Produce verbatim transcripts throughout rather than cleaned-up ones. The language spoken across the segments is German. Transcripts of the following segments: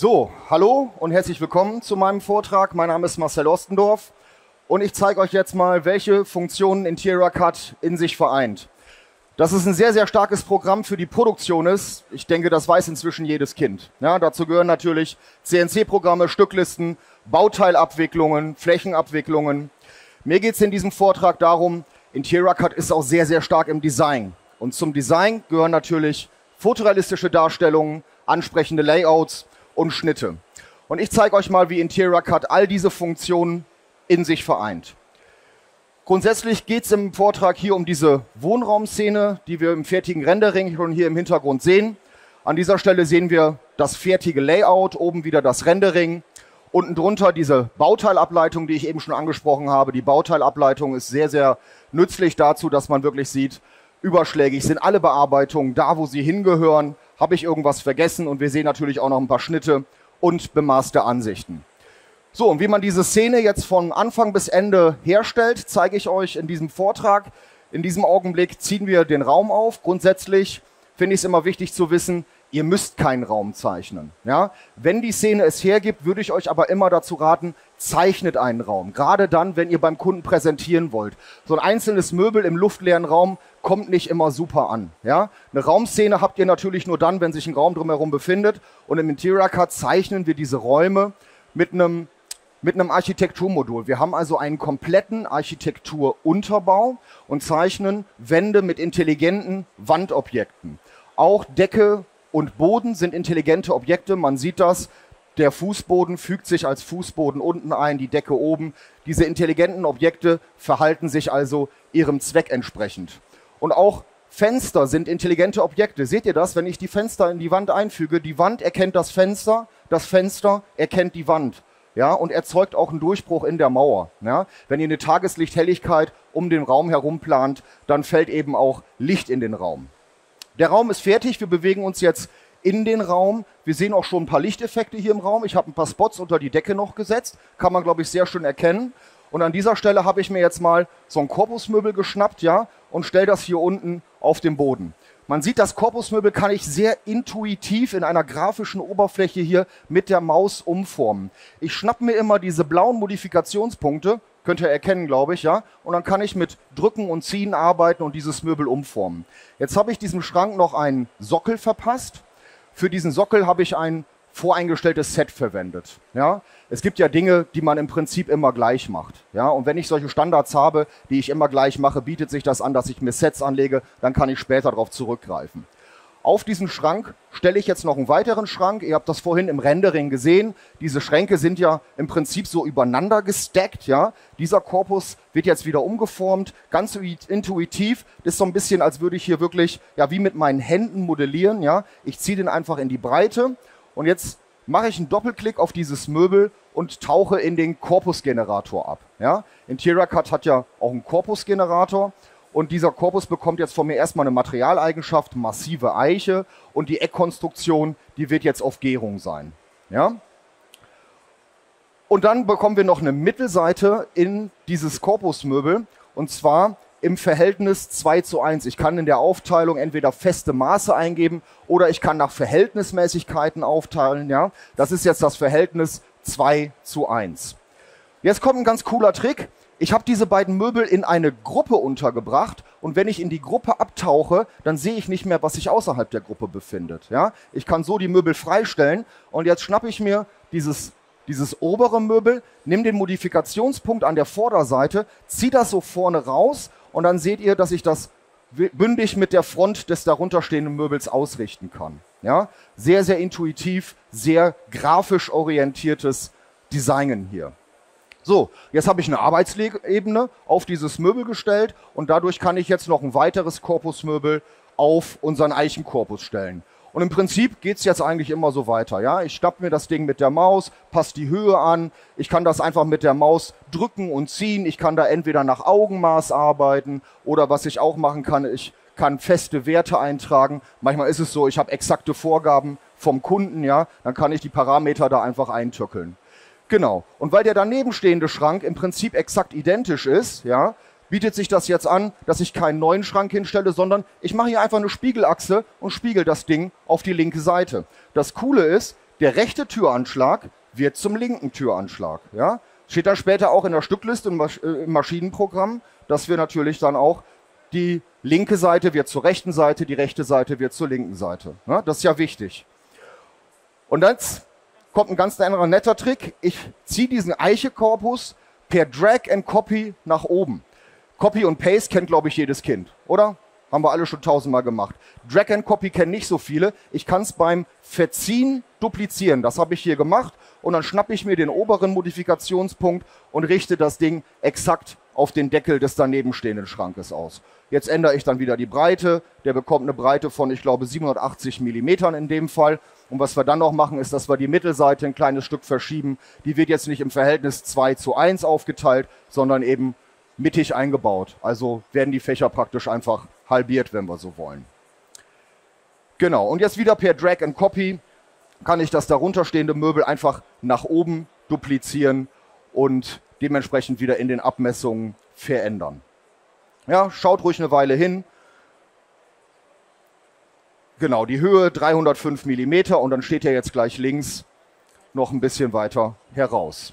So, hallo und herzlich willkommen zu meinem Vortrag. Mein Name ist Marcel Ostendorf und ich zeige euch jetzt mal, welche Funktionen interiorcad in sich vereint. Dass es ein sehr, sehr starkes Programm für die Produktion ist, ich denke, das weiß inzwischen jedes Kind. Ja, dazu gehören natürlich C N C-Programme, Stücklisten, Bauteilabwicklungen, Flächenabwicklungen. Mir geht es in diesem Vortrag darum, interiorcad ist auch sehr, sehr stark im Design. Und zum Design gehören natürlich fotorealistische Darstellungen, ansprechende Layouts und Schnitte. Und ich zeige euch mal, wie interiorcad all diese Funktionen in sich vereint. Grundsätzlich geht es im Vortrag hier um diese Wohnraumszene, die wir im fertigen Rendering schon hier im Hintergrund sehen. An dieser Stelle sehen wir das fertige Layout, oben wieder das Rendering. Unten drunter diese Bauteilableitung, die ich eben schon angesprochen habe. Die Bauteilableitung ist sehr, sehr nützlich dazu, dass man wirklich sieht, überschlägig sind alle Bearbeitungen da, wo sie hingehören. Habe ich irgendwas vergessen? Und wir sehen natürlich auch noch ein paar Schnitte und bemaßte Ansichten. So, und wie man diese Szene jetzt von Anfang bis Ende herstellt, zeige ich euch in diesem Vortrag. In diesem Augenblick ziehen wir den Raum auf. Grundsätzlich finde ich es immer wichtig zu wissen, ihr müsst keinen Raum zeichnen. Ja? Wenn die Szene es hergibt, würde ich euch aber immer dazu raten, zeichnet einen Raum. Gerade dann, wenn ihr beim Kunden präsentieren wollt. So ein einzelnes Möbel im luftleeren Raum kommt nicht immer super an. Ja? Eine Raumszene habt ihr natürlich nur dann, wenn sich ein Raum drumherum befindet. Und im interiorcad zeichnen wir diese Räume mit einem, mit einem Architekturmodul. Wir haben also einen kompletten Architekturunterbau und zeichnen Wände mit intelligenten Wandobjekten. Auch Decke und Boden sind intelligente Objekte, man sieht das, der Fußboden fügt sich als Fußboden unten ein, die Decke oben. Diese intelligenten Objekte verhalten sich also ihrem Zweck entsprechend. Und auch Fenster sind intelligente Objekte. Seht ihr das, wenn ich die Fenster in die Wand einfüge? Die Wand erkennt das Fenster, das Fenster erkennt die Wand. Ja, und erzeugt auch einen Durchbruch in der Mauer. Ja, wenn ihr eine Tageslichthelligkeit um den Raum herum plant, dann fällt eben auch Licht in den Raum. Der Raum ist fertig, wir bewegen uns jetzt in den Raum. Wir sehen auch schon ein paar Lichteffekte hier im Raum. Ich habe ein paar Spots unter die Decke noch gesetzt, kann man, glaube ich, sehr schön erkennen. Und an dieser Stelle habe ich mir jetzt mal so ein Korpusmöbel geschnappt, ja, und stelle das hier unten auf den Boden. Man sieht, das Korpusmöbel kann ich sehr intuitiv in einer grafischen Oberfläche hier mit der Maus umformen. Ich schnappe mir immer diese blauen Modifikationspunkte, könnt ihr erkennen, glaube ich, ja. Und dann kann ich mit Drücken und Ziehen arbeiten und dieses Möbel umformen. Jetzt habe ich diesem Schrank noch einen Sockel verpasst. Für diesen Sockel habe ich ein voreingestelltes Set verwendet. Ja. Es gibt ja Dinge, die man im Prinzip immer gleich macht. Ja. Und wenn ich solche Standards habe, die ich immer gleich mache, bietet sich das an, dass ich mir Sets anlege. Dann kann ich später darauf zurückgreifen. Auf diesen Schrank stelle ich jetzt noch einen weiteren Schrank. Ihr habt das vorhin im Rendering gesehen. Diese Schränke sind ja im Prinzip so übereinander gestackt. Ja? Dieser Korpus wird jetzt wieder umgeformt, ganz intuitiv. Das ist so ein bisschen, als würde ich hier wirklich ja, wie mit meinen Händen modellieren. Ja? Ich ziehe den einfach in die Breite und jetzt mache ich einen Doppelklick auf dieses Möbel und tauche in den Korpusgenerator ab. Ja? interiorcad hat ja auch einen Korpusgenerator. Und dieser Korpus bekommt jetzt von mir erstmal eine Materialeigenschaft, massive Eiche. Und die Eckkonstruktion, die wird jetzt auf Gärung sein. Ja? Und dann bekommen wir noch eine Mittelseite in dieses Korpusmöbel. Und zwar im Verhältnis zwei zu eins. Ich kann in der Aufteilung entweder feste Maße eingeben oder ich kann nach Verhältnismäßigkeiten aufteilen. Ja? Das ist jetzt das Verhältnis zwei zu eins. Jetzt kommt ein ganz cooler Trick. Ich habe diese beiden Möbel in eine Gruppe untergebracht und wenn ich in die Gruppe abtauche, dann sehe ich nicht mehr, was sich außerhalb der Gruppe befindet. Ja? Ich kann so die Möbel freistellen und jetzt schnappe ich mir dieses, dieses obere Möbel, nehme den Modifikationspunkt an der Vorderseite, ziehe das so vorne raus und dann seht ihr, dass ich das bündig mit der Front des darunterstehenden Möbels ausrichten kann. Ja? Sehr, sehr intuitiv, sehr grafisch orientiertes Designen hier. So, jetzt habe ich eine Arbeitsebene auf dieses Möbel gestellt und dadurch kann ich jetzt noch ein weiteres Korpusmöbel auf unseren Eichenkorpus stellen. Und im Prinzip geht es jetzt eigentlich immer so weiter. Ja? Ich schnappe mir das Ding mit der Maus, passe die Höhe an, ich kann das einfach mit der Maus drücken und ziehen, ich kann da entweder nach Augenmaß arbeiten oder was ich auch machen kann, ich kann feste Werte eintragen. Manchmal ist es so, ich habe exakte Vorgaben vom Kunden, ja? Dann kann ich die Parameter da einfach eintöckeln. Genau. Und weil der daneben stehende Schrank im Prinzip exakt identisch ist, ja, bietet sich das jetzt an, dass ich keinen neuen Schrank hinstelle, sondern ich mache hier einfach eine Spiegelachse und spiegel das Ding auf die linke Seite. Das Coole ist, der rechte Türanschlag wird zum linken Türanschlag. Ja? Steht dann später auch in der Stückliste im, Masch äh, im Maschinenprogramm, dass wir natürlich dann auch die linke Seite wird zur rechten Seite, die rechte Seite wird zur linken Seite. Ja? Das ist ja wichtig. Und dann kommt ein ganz anderer netter Trick. Ich ziehe diesen Eiche-Korpus per Drag and Copy nach oben. Copy und Paste kennt, glaube ich, jedes Kind, oder? Haben wir alle schon tausendmal gemacht. Drag and Copy kennen nicht so viele. Ich kann es beim Verziehen duplizieren. Das habe ich hier gemacht. Und dann schnappe ich mir den oberen Modifikationspunkt und richte das Ding exakt auf den Deckel des danebenstehenden Schrankes aus. Jetzt ändere ich dann wieder die Breite. Der bekommt eine Breite von, ich glaube, siebenhundertachtzig Millimetern in dem Fall. Und was wir dann noch machen, ist, dass wir die Mittelseite ein kleines Stück verschieben. Die wird jetzt nicht im Verhältnis zwei zu eins aufgeteilt, sondern eben mittig eingebaut. Also werden die Fächer praktisch einfach halbiert, wenn wir so wollen. Genau, und jetzt wieder per Drag and Copy kann ich das darunterstehende Möbel einfach nach oben duplizieren und dementsprechend wieder in den Abmessungen verändern. Ja, schaut ruhig eine Weile hin. Genau, die Höhe dreihundertfünf Millimeter und dann steht ja jetzt gleich links noch ein bisschen weiter heraus.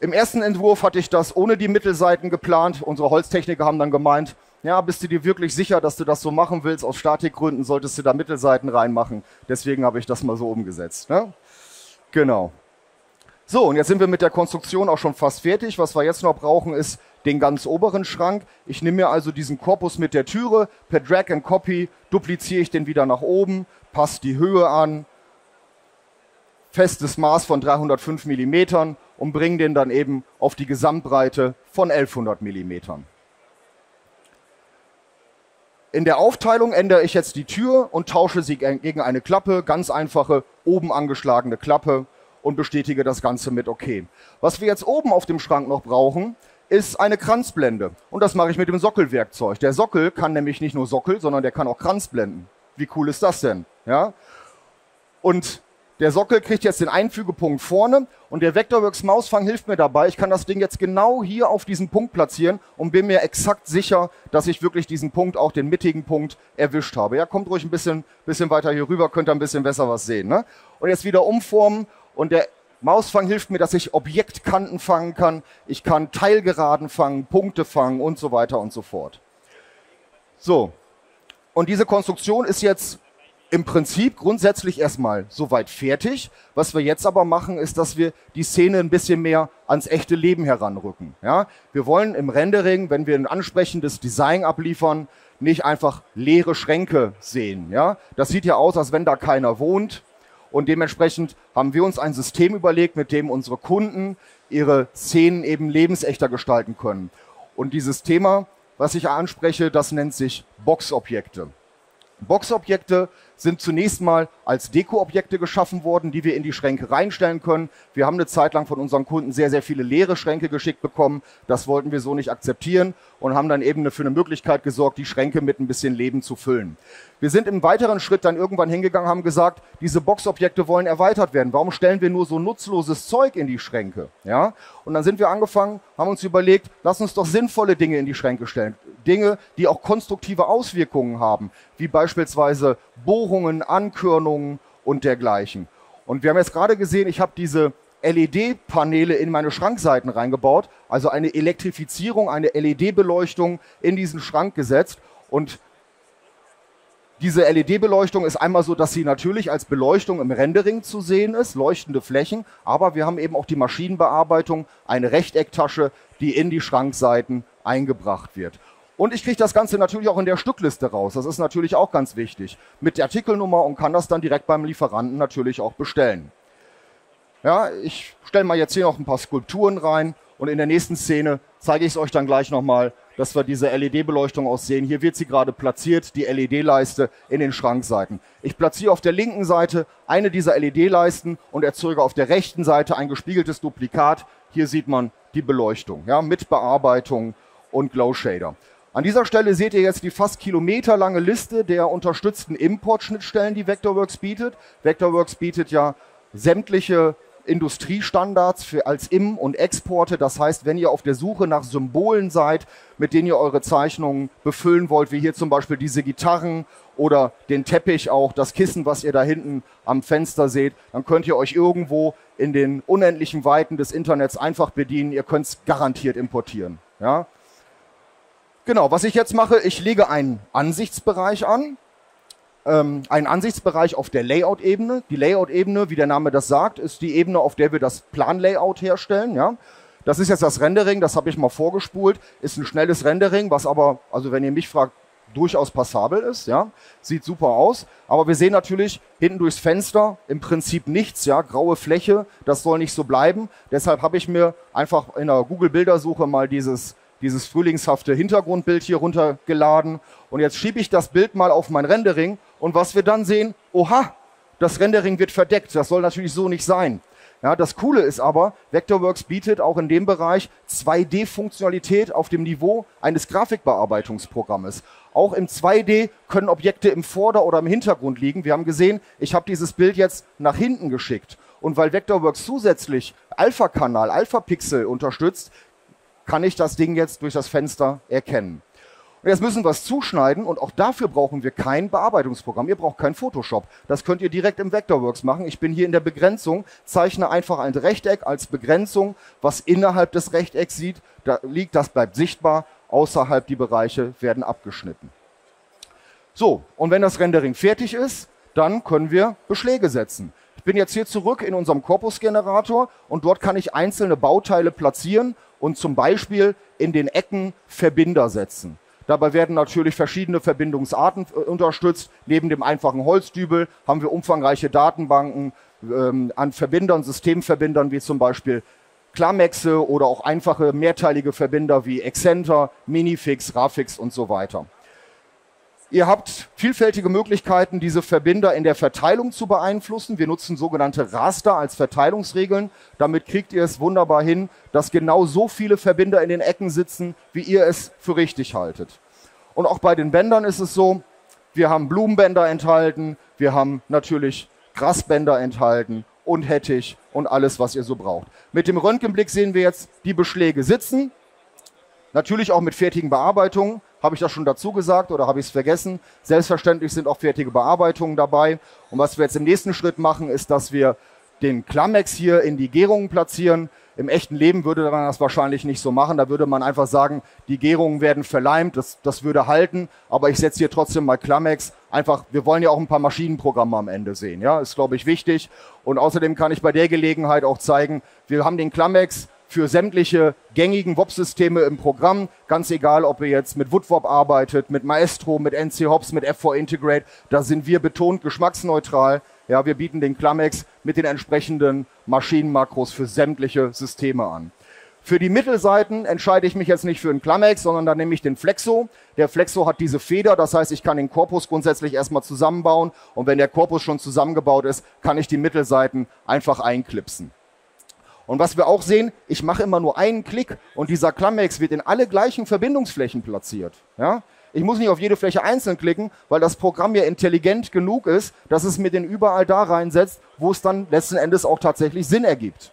Im ersten Entwurf hatte ich das ohne die Mittelseiten geplant. Unsere Holztechniker haben dann gemeint, ja, bist du dir wirklich sicher, dass du das so machen willst? Aus Statikgründen solltest du da Mittelseiten reinmachen. Deswegen habe ich das mal so umgesetzt. Ne? Genau. So, und jetzt sind wir mit der Konstruktion auch schon fast fertig. Was wir jetzt noch brauchen, ist den ganz oberen Schrank. Ich nehme mir also diesen Korpus mit der Türe. Per Drag and Copy dupliziere ich den wieder nach oben, passe die Höhe an. Festes Maß von dreihundertfünf Millimetern. Und bringen den dann eben auf die Gesamtbreite von elfhundert Millimetern. In der Aufteilung ändere ich jetzt die Tür und tausche sie gegen eine Klappe, ganz einfache, oben angeschlagene Klappe und bestätige das Ganze mit OK. Was wir jetzt oben auf dem Schrank noch brauchen, ist eine Kranzblende. Und das mache ich mit dem Sockelwerkzeug. Der Sockel kann nämlich nicht nur Sockel, sondern der kann auch Kranzblenden. Wie cool ist das denn? Ja? Und der Sockel kriegt jetzt den Einfügepunkt vorne und der Vectorworks Mausfang hilft mir dabei. Ich kann das Ding jetzt genau hier auf diesen Punkt platzieren und bin mir exakt sicher, dass ich wirklich diesen Punkt, auch den mittigen Punkt, erwischt habe. Ja, kommt ruhig ein bisschen, bisschen weiter hier rüber, könnt ihr ein bisschen besser was sehen. Ne? Und jetzt wieder umformen und der Mausfang hilft mir, dass ich Objektkanten fangen kann. Ich kann Teilgeraden fangen, Punkte fangen und so weiter und so fort. So, und diese Konstruktion ist jetzt im Prinzip grundsätzlich erstmal soweit fertig. Was wir jetzt aber machen, ist, dass wir die Szene ein bisschen mehr ans echte Leben heranrücken. Ja? Wir wollen im Rendering, wenn wir ein ansprechendes Design abliefern, nicht einfach leere Schränke sehen. Ja? Das sieht ja aus, als wenn da keiner wohnt. Und dementsprechend haben wir uns ein System überlegt, mit dem unsere Kunden ihre Szenen eben lebensechter gestalten können. Und dieses Thema, was ich anspreche, das nennt sich Boxobjekte. Boxobjekte sind zunächst mal als Dekoobjekte geschaffen worden, die wir in die Schränke reinstellen können. Wir haben eine Zeit lang von unseren Kunden sehr, sehr viele leere Schränke geschickt bekommen. Das wollten wir so nicht akzeptieren und haben dann eben für eine Möglichkeit gesorgt, die Schränke mit ein bisschen Leben zu füllen. Wir sind im weiteren Schritt dann irgendwann hingegangen, haben gesagt, diese Boxobjekte wollen erweitert werden. Warum stellen wir nur so nutzloses Zeug in die Schränke? Ja? Und dann sind wir angefangen, haben uns überlegt, lass uns doch sinnvolle Dinge in die Schränke stellen. Dinge, die auch konstruktive Auswirkungen haben, wie beispielsweise Bohrungen, Ankörnungen und dergleichen. Und wir haben jetzt gerade gesehen, ich habe diese L E D-Paneele in meine Schrankseiten reingebaut, also eine Elektrifizierung, eine L E D-Beleuchtung in diesen Schrank gesetzt. Und diese L E D-Beleuchtung ist einmal so, dass sie natürlich als Beleuchtung im Rendering zu sehen ist, leuchtende Flächen, aber wir haben eben auch die Maschinenbearbeitung, eine Rechtecktasche, die in die Schrankseiten eingebracht wird. Und ich kriege das Ganze natürlich auch in der Stückliste raus. Das ist natürlich auch ganz wichtig. Mit der Artikelnummer und kann das dann direkt beim Lieferanten natürlich auch bestellen. Ja, ich stelle mal jetzt hier noch ein paar Skulpturen rein. Und in der nächsten Szene zeige ich es euch dann gleich nochmal, dass wir diese L E D-Beleuchtung aussehen. Hier wird sie gerade platziert, die L E D-Leiste in den Schrankseiten. Ich platziere auf der linken Seite eine dieser L E D-Leisten und erzeuge auf der rechten Seite ein gespiegeltes Duplikat. Hier sieht man die Beleuchtung, ja, mit Bearbeitung und Glow-Shader. An dieser Stelle seht ihr jetzt die fast kilometerlange Liste der unterstützten Importschnittstellen, die Vectorworks bietet. Vectorworks bietet ja sämtliche Industriestandards für als Im- und Exporte. Das heißt, wenn ihr auf der Suche nach Symbolen seid, mit denen ihr eure Zeichnungen befüllen wollt, wie hier zum Beispiel diese Gitarren oder den Teppich auch, das Kissen, was ihr da hinten am Fenster seht, dann könnt ihr euch irgendwo in den unendlichen Weiten des Internets einfach bedienen. Ihr könnt es garantiert importieren. Ja? Genau, was ich jetzt mache, ich lege einen Ansichtsbereich an. Ähm, einen Ansichtsbereich auf der Layout-Ebene. Die Layout-Ebene, wie der Name das sagt, ist die Ebene, auf der wir das Plan-Layout herstellen. Ja? Das ist jetzt das Rendering, das habe ich mal vorgespult. Ist ein schnelles Rendering, was aber, also wenn ihr mich fragt, durchaus passabel ist, ja, sieht super aus, aber wir sehen natürlich hinten durchs Fenster im Prinzip nichts, ja, graue Fläche, das soll nicht so bleiben, deshalb habe ich mir einfach in der Google-Bildersuche mal dieses, dieses frühlingshafte Hintergrundbild hier runtergeladen und jetzt schiebe ich das Bild mal auf mein Rendering und was wir dann sehen, oha, das Rendering wird verdeckt, das soll natürlich so nicht sein. Ja, das Coole ist aber, Vectorworks bietet auch in dem Bereich zwei D-Funktionalität auf dem Niveau eines Grafikbearbeitungsprogrammes. Auch im zwei D können Objekte im Vorder- oder im Hintergrund liegen. Wir haben gesehen, ich habe dieses Bild jetzt nach hinten geschickt. Und weil Vectorworks zusätzlich Alpha-Kanal, Alpha-Pixel unterstützt, kann ich das Ding jetzt durch das Fenster erkennen. Und jetzt müssen wir es zuschneiden und auch dafür brauchen wir kein Bearbeitungsprogramm. Ihr braucht kein Photoshop. Das könnt ihr direkt im Vectorworks machen. Ich bin hier in der Begrenzung, zeichne einfach ein Rechteck als Begrenzung. Was innerhalb des Rechtecks sieht, da liegt, das bleibt sichtbar. Außerhalb die Bereiche werden abgeschnitten. So, und wenn das Rendering fertig ist, dann können wir Beschläge setzen. Ich bin jetzt hier zurück in unserem Korpusgenerator und dort kann ich einzelne Bauteile platzieren und zum Beispiel in den Ecken Verbinder setzen. Dabei werden natürlich verschiedene Verbindungsarten unterstützt. Neben dem einfachen Holzdübel haben wir umfangreiche Datenbanken ähm, an Verbindern, Systemverbindern wie zum Beispiel Clamexe oder auch einfache mehrteilige Verbinder wie Exzenter, Minifix, Rafix und so weiter. Ihr habt vielfältige Möglichkeiten, diese Verbinder in der Verteilung zu beeinflussen. Wir nutzen sogenannte Raster als Verteilungsregeln. Damit kriegt ihr es wunderbar hin, dass genau so viele Verbinder in den Ecken sitzen, wie ihr es für richtig haltet. Und auch bei den Bändern ist es so, wir haben Blumenbänder enthalten, wir haben natürlich Grasbänder enthalten und Hettich und alles, was ihr so braucht. Mit dem Röntgenblick sehen wir jetzt die Beschläge sitzen. Natürlich auch mit fertigen Bearbeitungen. Habe ich das schon dazu gesagt oder habe ich es vergessen? Selbstverständlich sind auch fertige Bearbeitungen dabei. Und was wir jetzt im nächsten Schritt machen, ist, dass wir den Clamex hier in die Gärungen platzieren. Im echten Leben würde man das wahrscheinlich nicht so machen. Da würde man einfach sagen, die Gärungen werden verleimt, das, das würde halten. Aber ich setze hier trotzdem mal Clamex. Einfach, wir wollen ja auch ein paar Maschinenprogramme am Ende sehen. Ja, ist, glaube ich, wichtig. Und außerdem kann ich bei der Gelegenheit auch zeigen, wir haben den Clamex für sämtliche gängigen W O P-Systeme im Programm, ganz egal, ob ihr jetzt mit Woodwop arbeitet, mit Maestro, mit N C Hobs, mit F vier Integrate, da sind wir betont geschmacksneutral. Ja, wir bieten den Clamex mit den entsprechenden Maschinenmakros für sämtliche Systeme an. Für die Mittelseiten entscheide ich mich jetzt nicht für den Clamex, sondern dann nehme ich den Flexo. Der Flexo hat diese Feder, das heißt, ich kann den Korpus grundsätzlich erstmal zusammenbauen und wenn der Korpus schon zusammengebaut ist, kann ich die Mittelseiten einfach einklipsen. Und was wir auch sehen, ich mache immer nur einen Klick und dieser Clamex wird in alle gleichen Verbindungsflächen platziert. Ja? Ich muss nicht auf jede Fläche einzeln klicken, weil das Programm ja intelligent genug ist, dass es mir den überall da reinsetzt, wo es dann letzten Endes auch tatsächlich Sinn ergibt.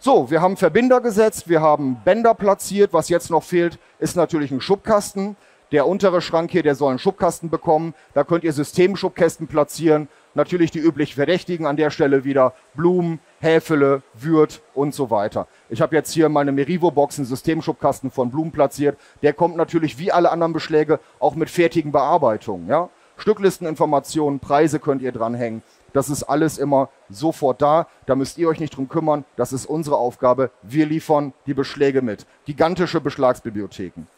So, wir haben Verbinder gesetzt, wir haben Bänder platziert. Was jetzt noch fehlt, ist natürlich ein Schubkasten. Der untere Schrank hier, der soll einen Schubkasten bekommen. Da könnt ihr Systemschubkästen platzieren. Natürlich die üblich Verdächtigen an der Stelle wieder, Blum, Häfele, Würth und so weiter. Ich habe jetzt hier meine Merivo-Box, einen Systemschubkasten von Blum platziert. Der kommt natürlich wie alle anderen Beschläge auch mit fertigen Bearbeitungen. Ja? Stücklisteninformationen, Preise könnt ihr dranhängen. Das ist alles immer sofort da. Da müsst ihr euch nicht drum kümmern. Das ist unsere Aufgabe. Wir liefern die Beschläge mit. Gigantische Beschlagsbibliotheken.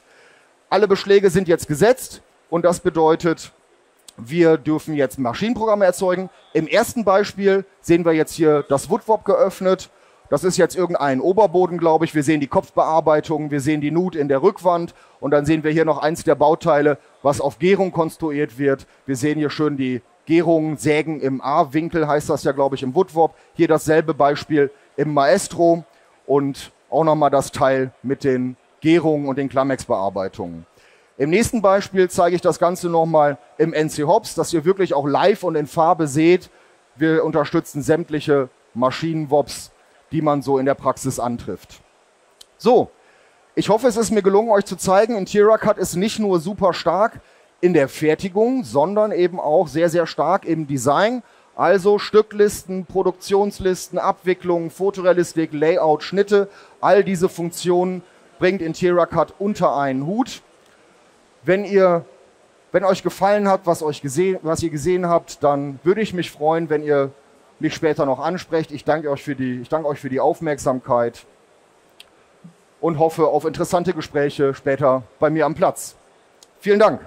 Alle Beschläge sind jetzt gesetzt und das bedeutet, wir dürfen jetzt Maschinenprogramme erzeugen. Im ersten Beispiel sehen wir jetzt hier das Woodwop geöffnet. Das ist jetzt irgendein Oberboden, glaube ich. Wir sehen die Kopfbearbeitung, wir sehen die Nut in der Rückwand und dann sehen wir hier noch eins der Bauteile, was auf Gärung konstruiert wird. Wir sehen hier schön die Gärungen, Sägen im A-Winkel heißt das ja, glaube ich, im Woodwop. Hier dasselbe Beispiel im Maestro und auch nochmal das Teil mit den Gärungen und den Clamex-Bearbeitungen. Im nächsten Beispiel zeige ich das Ganze nochmal im N C Hobs, dass ihr wirklich auch live und in Farbe seht. Wir unterstützen sämtliche Maschinenwops, die man so in der Praxis antrifft. So, ich hoffe, es ist mir gelungen, euch zu zeigen, interiorcad ist nicht nur super stark in der Fertigung, sondern eben auch sehr, sehr stark im Design. Also Stücklisten, Produktionslisten, Abwicklungen, Fotorealistik, Layout, Schnitte, all diese Funktionen bringt interiorcad unter einen Hut. Wenn ihr, wenn euch gefallen hat, was, euch gesehen, was ihr gesehen habt, dann würde ich mich freuen, wenn ihr mich später noch ansprecht. Ich danke euch für die, ich danke euch für die Aufmerksamkeit und hoffe auf interessante Gespräche später bei mir am Platz. Vielen Dank.